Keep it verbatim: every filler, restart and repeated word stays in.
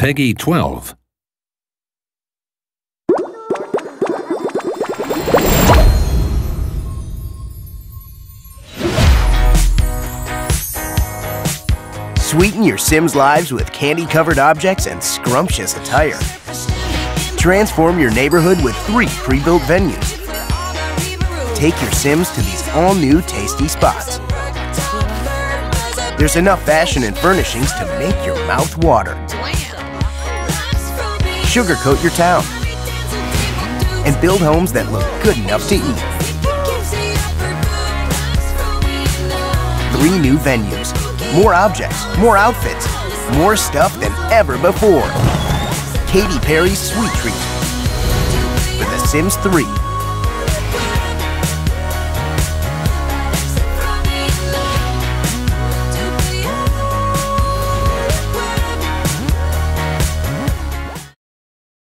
Peggy twelve. Sweeten your Sims' lives with candy-covered objects and scrumptious attire. Transform your neighborhood with three pre-built venues. Take your Sims to these all-new tasty spots. There's enough fashion and furnishings to make your mouth water. Sugarcoat your town and build homes that look good enough to eat. Three new venues, more objects, more outfits, more stuff than ever before. Katy Perry's Sweet Treat for The Sims three.